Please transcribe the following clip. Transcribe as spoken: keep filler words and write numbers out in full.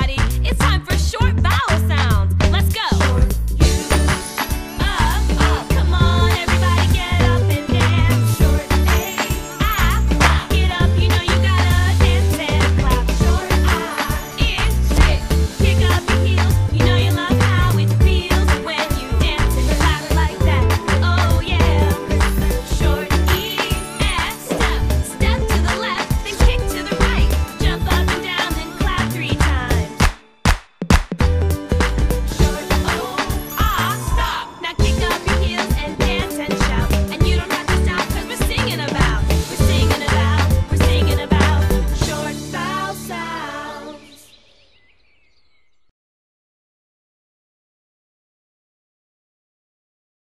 everybody. It's time for short